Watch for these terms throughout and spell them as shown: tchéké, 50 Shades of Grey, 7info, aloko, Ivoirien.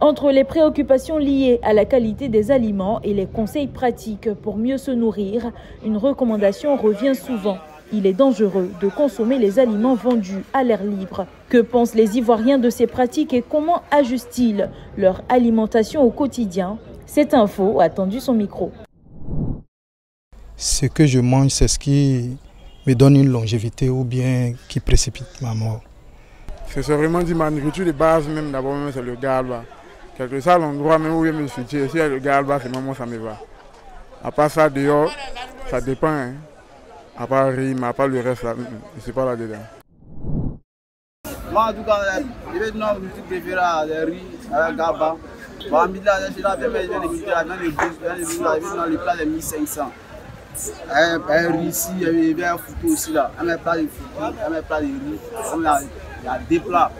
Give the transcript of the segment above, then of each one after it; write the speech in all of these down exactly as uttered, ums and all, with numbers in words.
Entre les préoccupations liées à la qualité des aliments et les conseils pratiques pour mieux se nourrir, une recommandation revient souvent. Il est dangereux de consommer les aliments vendus à l'air libre. Que pensent les Ivoiriens de ces pratiques et comment ajustent-ils leur alimentation au quotidien? sept info a tendu son micro. Ce que je mange, c'est ce qui me donne une longévité ou bien qui précipite ma mort. C'est vraiment dit ma nourriture de base, même d'abord, c'est le galba. Quelque part, l'endroit même où je me suis tué, si le galba, c'est moment ça me va. À part ça, dehors, ça dépend. Hein. À part rime, à part le reste, là, je ne suis pas là-dedans. Moi, en tout cas, je non, je préfère le riz avec galba. Moi, je suis là, je vais dans le plat de mille cinq cents. Un riz ici, il y a un foutu aussi là. Un plat de foutu, un plat de riz. Il y a des plats.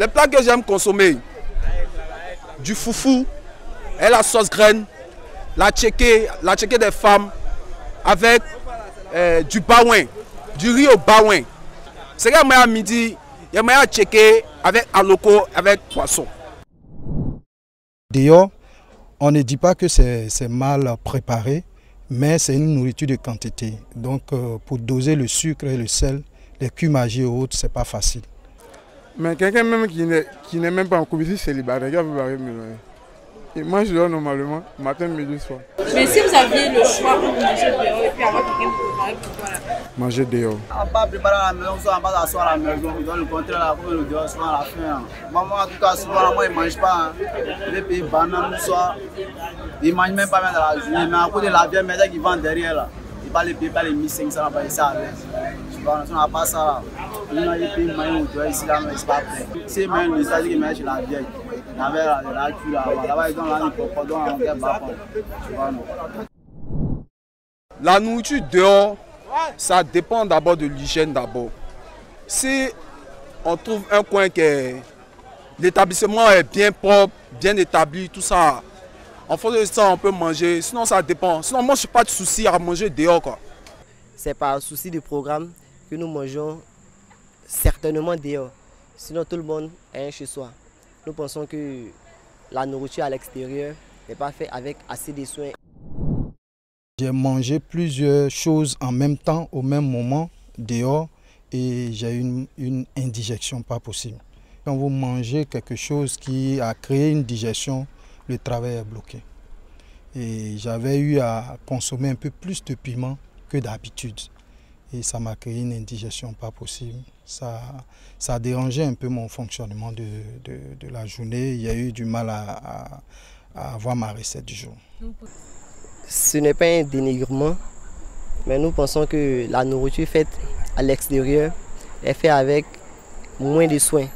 Les plats que j'aime consommer, du foufou et la sauce graine, la tchéké, la tchéké des femmes, avec euh, du baouin, du riz au baouin. C'est quand même à midi, il y a moyen de tchéké avec aloko, avec poisson. D'ailleurs, on ne dit pas que c'est mal préparé. Mais c'est une nourriture de quantité. Donc euh, pour doser le sucre et le sel, les cumagés ou autres, c'est pas facile. Mais quelqu'un même qui n'est même pas en couple, c'est célibataire, il va pouvoir m'éloigner. Et moi je dors normalement, matin, midi, soir. Mais si vous aviez le choix pour manger dehors et puis avoir quelqu'un pour préparer, voilà. Manger dehors. On ne va pas préparer à la maison, on ne va pas s'asseoir à la maison, on doit le contraire à la fin, le dehors, souvent à la fin. Maman, en tout cas, souvent, moi, il ne mange pas. Il est payé banane le soir. Il ne mange même pas même dans la journée. Mais à cause de la viande, maintenant qu'ils vendent derrière, là, il ne va pas les payer pas les mille cinq cents, on va les ça à l'aise. Tu vois, on n'a pas ça là. Il va les payer, manger au dehors ici, là, mais ce n'est pas prêt. C'est même le stade qui mange chez la vieille. La nourriture dehors, ça dépend d'abord de l'hygiène d'abord. Si on trouve un coin que l'établissement est bien propre, bien établi, tout ça, en fonction de ça on peut manger, sinon ça dépend. Sinon moi je n'ai pas de souci à manger dehors. C'est par souci du programme que nous mangeons certainement dehors. Sinon tout le monde est chez soi. Nous pensons que la nourriture à l'extérieur n'est pas faite avec assez de soins. J'ai mangé plusieurs choses en même temps, au même moment, dehors, et j'ai eu une, une indigestion pas possible. Quand vous mangez quelque chose qui a créé une digestion, le travail est bloqué. Et j'avais eu à consommer un peu plus de piment que d'habitude. Et ça m'a créé une indigestion pas possible. Ça, ça a dérangé un peu mon fonctionnement de, de, de la journée. Il y a eu du mal à, à, à avoir ma recette du jour. Ce n'est pas un dénigrement, mais nous pensons que la nourriture faite à l'extérieur est faite avec moins de soins.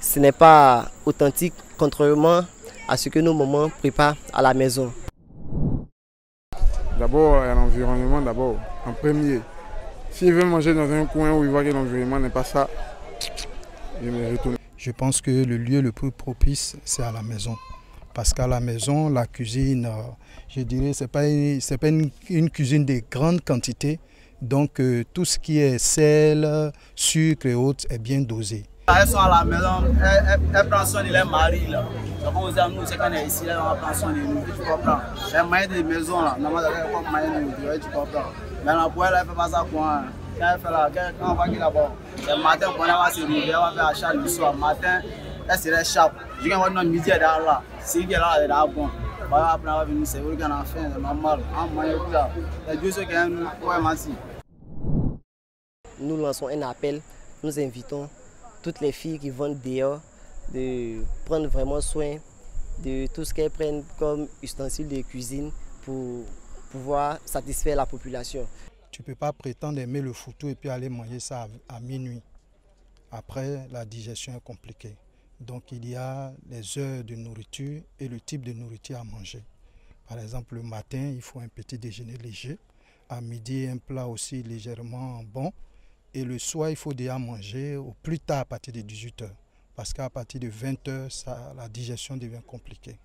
Ce n'est pas authentique, contrairement à ce que nos mamans préparent à la maison. D'abord, il y a l'environnement d'abord, en premier. S'il veut manger dans un coin où il voit que l'environnement n'est pas ça, je me retourne. Je pense que le lieu le plus propice, c'est à la maison. Parce qu'à la maison, la cuisine, je dirais, ce n'est pas, une, pas une, une cuisine de grande quantité. Donc euh, tout ce qui est sel, sucre et autres est bien dosé. Elles sont à la maison, elles, elles prennent soin de leur mari. Donc on se dit à nous, c'est quand on est ici, on prend soin de nous, tu comprends. Elles mangent des maisons, là, normalement elles vont manger des maisons, tu comprends. Mais la poêle, elle ne fait pas ça pour un. Quand elle fait là, quand on va qu'il d'abord, le matin, on va se réveiller, on va faire achat le soir. Le matin, elle se réchappe. Je vais avoir midi elle est là. Si elle est là, elle est là, bon. Après, on va venir, c'est vrai qu'on a faim, c'est normal. On mange tout là. Les deux ceux qui aiment nous, ouais, merci. Nous lançons un appel, nous invitons toutes les filles qui vendent dehors de prendre vraiment soin de tout ce qu'elles prennent comme ustensiles de cuisine pour pouvoir satisfaire la population. Tu ne peux pas prétendre aimer le foutu et puis aller manger ça à, à minuit. Après, la digestion est compliquée. Donc il y a les heures de nourriture et le type de nourriture à manger. Par exemple, le matin, il faut un petit déjeuner léger. À midi, un plat aussi légèrement bon. Et le soir, il faut déjà manger au plus tard à partir de dix-huit heures. Parce qu'à partir de vingt heures, ça, la digestion devient compliquée.